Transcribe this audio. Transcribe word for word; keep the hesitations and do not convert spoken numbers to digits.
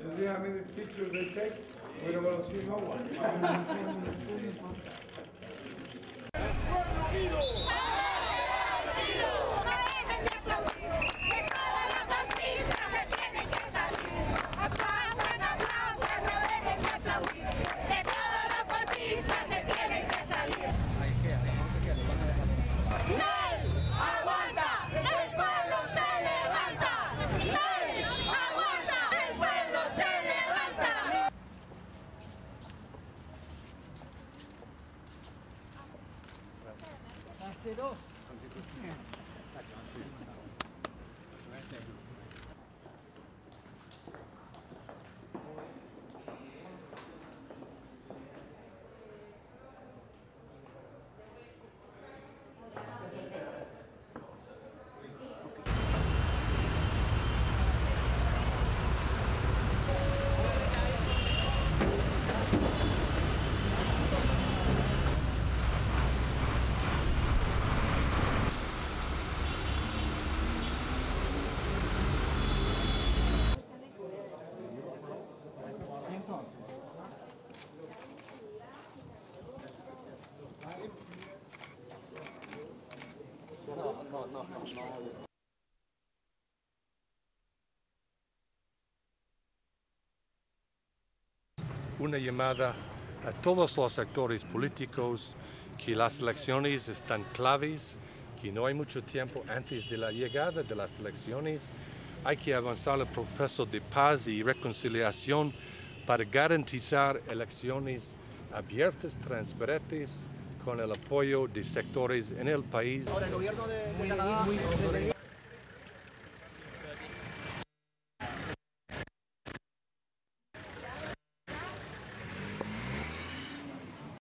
You see how many pictures they take? We don't want to see no one. Dos. No, no, no, no, no. Una llamada a todos los actores políticos que las elecciones están claves, que no hay mucho tiempo antes de la llegada de las elecciones. Hay que avanzar el proceso de paz y reconciliación para garantizar elecciones abiertas, transparentes, con el apoyo de sectores en el país. Ahora, el gobierno de, de Canadá.